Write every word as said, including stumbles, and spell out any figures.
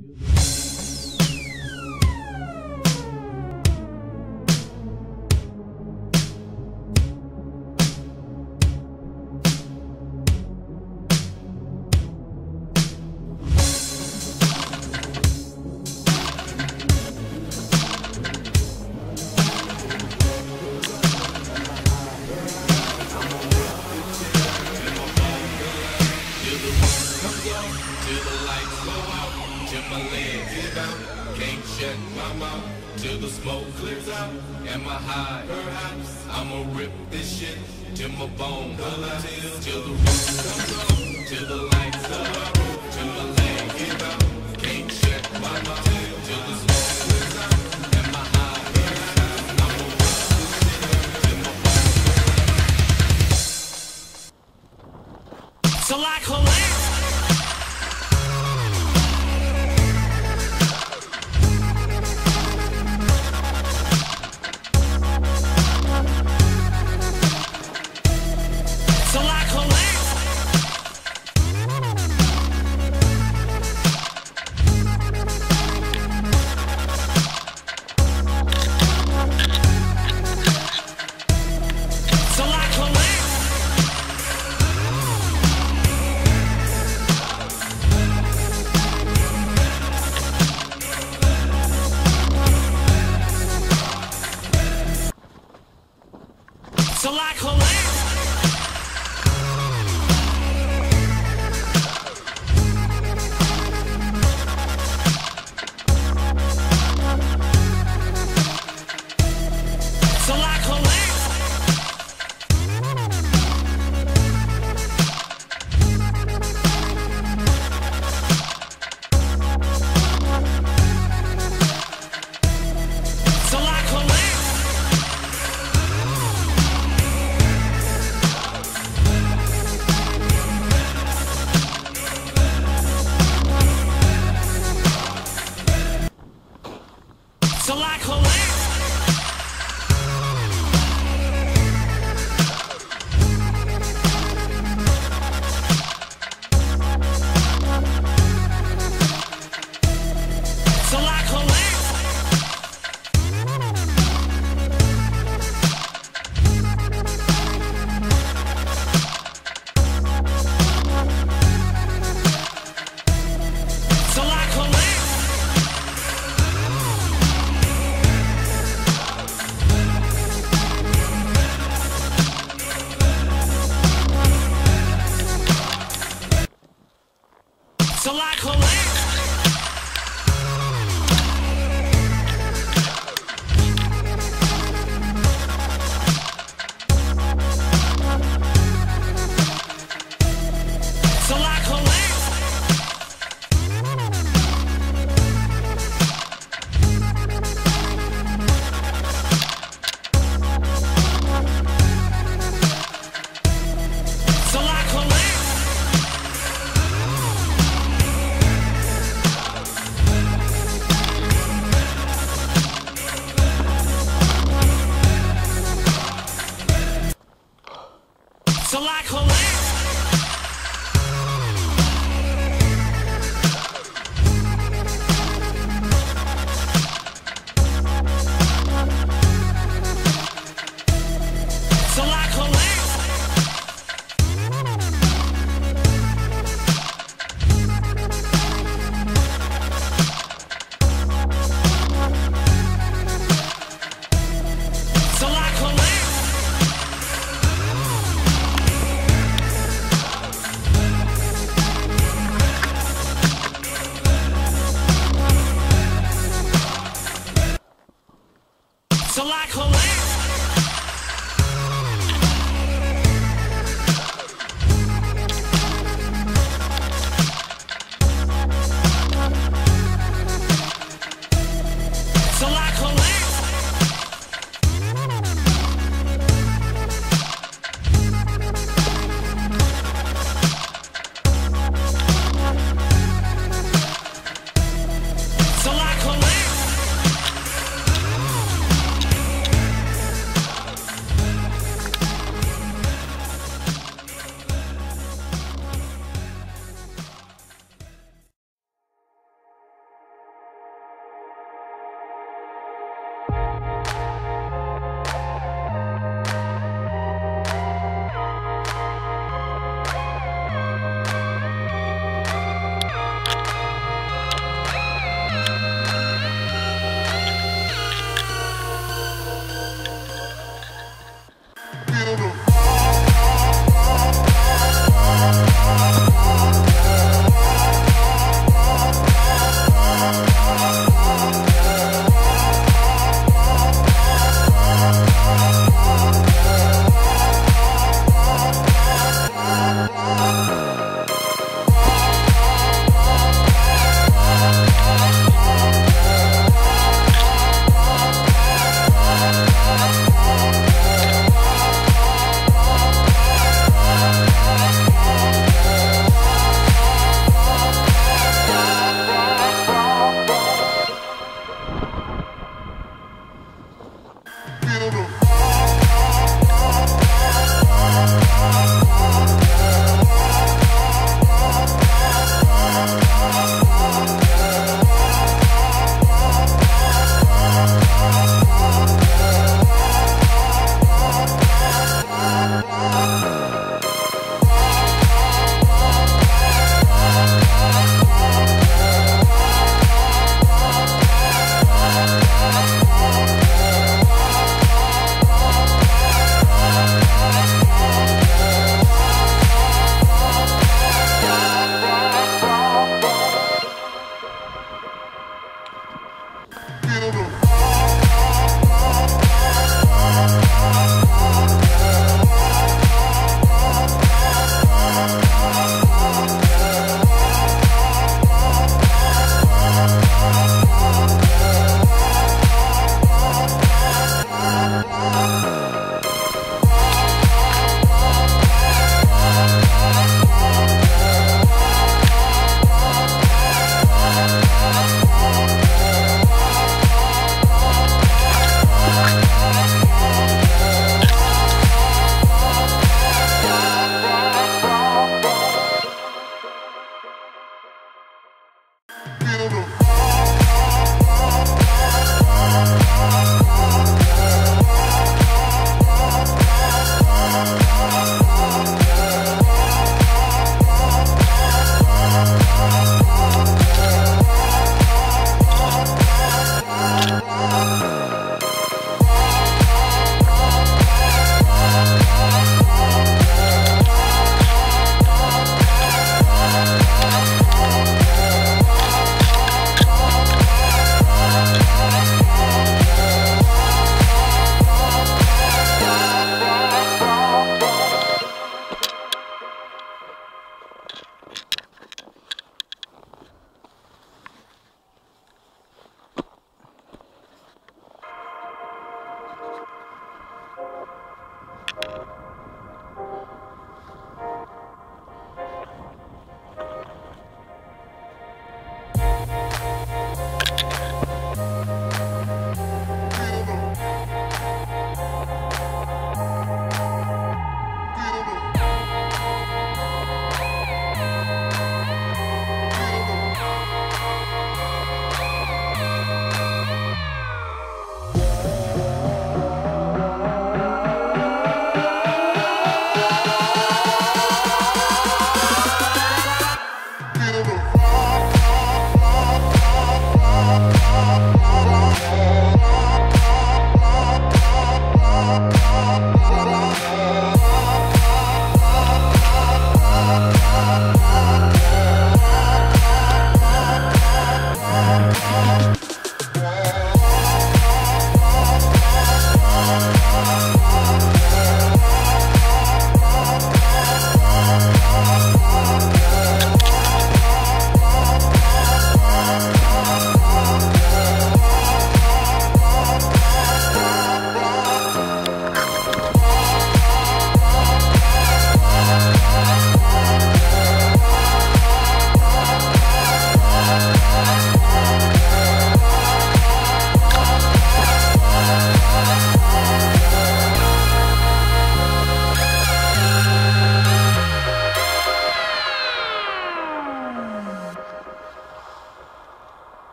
Till the lights go out, till my legs give out, can't shut my mouth, till the smoke clears out, and my high perhaps, I'ma rip this shit, till my bone collapse, till the roof comes up, till the lights go out, till my legs give out, can't shut my mouth, till the smoke clears out, and my high perhaps, I'ma rip this shit, till my bone collapse. So like collapse. So like collapse. So like collapse. So like collapse. So like collapse. So like collapse. So like collapse.